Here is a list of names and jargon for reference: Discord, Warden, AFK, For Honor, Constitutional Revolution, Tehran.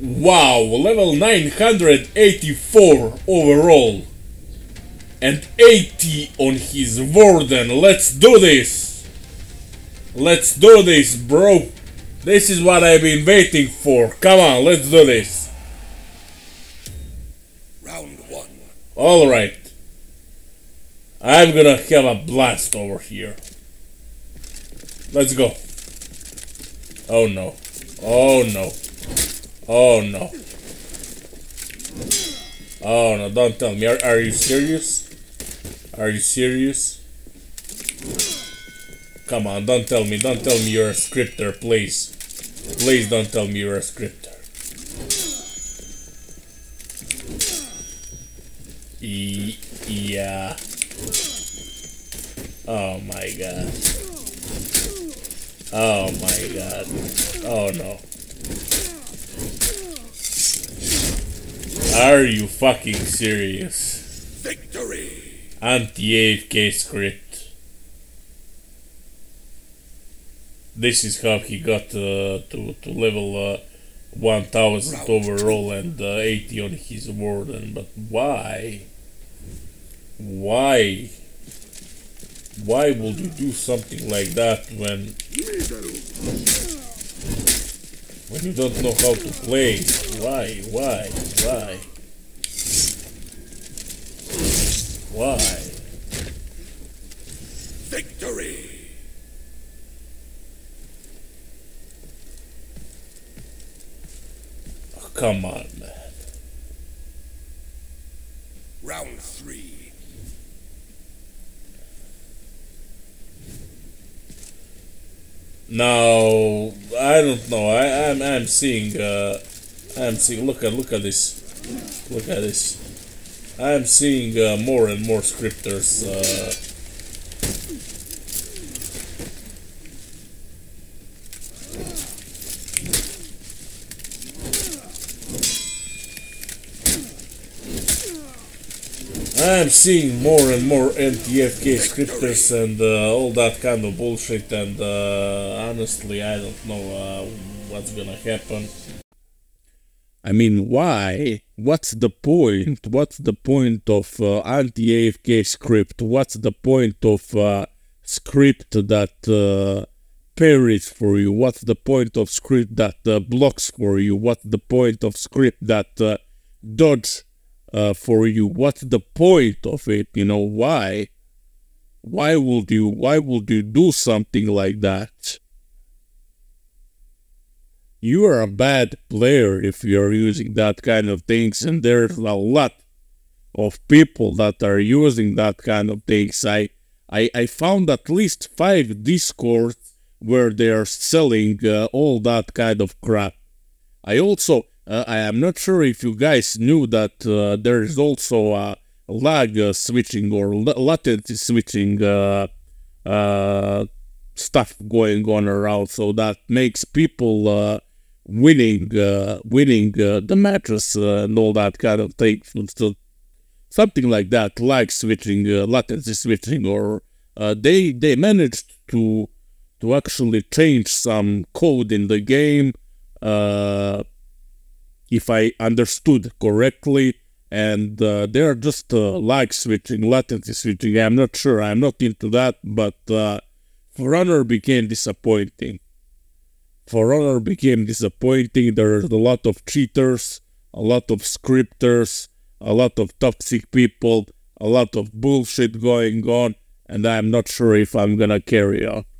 Wow, level 984 overall. And 80 on his Warden. Let's do this. Let's do this, bro. This is what I've been waiting for. Come on, let's do this. Round one. Alright. I'm gonna have a blast over here. Let's go. Oh no. Oh no. Oh no. Oh no, don't tell me. Are you serious? Are you serious? Come on, don't tell me. Don't tell me you're a scripter, please. Please don't tell me you're a scripter. Yeah. Oh my god. Oh my god. Oh no. Are you fucking serious? Victory! Anti-AFK script. This is how he got to level 1000 overall and 80 on his Warden. But why? Why? Why would you do something like that when you don't know how to play? Why? Why? Victory! Oh, come on, man. Round three. Now I don't know. I'm seeing look at this. Look at this. I'm seeing more and more scripters. I'm seeing more and more NTFK scripters and all that kind of bullshit, and honestly I don't know what's gonna happen. I mean, why? What's the point? What's the point of anti-AFK script? What's the point of script that parries for you? What's the point of script that blocks for you? What's the point of script that dodges for you? What's the point of it? You know, why? Why would you do something like that? You are a bad player if you're using that kind of things, and there's a lot of people that are using that kind of things. I found at least 5 Discords where they are selling all that kind of crap. I also I am not sure if you guys knew that there is also a lag switching or latency switching stuff going on around, so that makes people winning the matches and all that kind of thing. So something like that, lag switching, latency switching, or they managed to actually change some code in the game. If I understood correctly, and they're just lag switching, latency switching. I'm not sure, I'm not into that, but For Honor became disappointing. For Honor became disappointing. There's a lot of cheaters, a lot of scripters, a lot of toxic people, a lot of bullshit going on, and I'm not sure if I'm gonna carry on.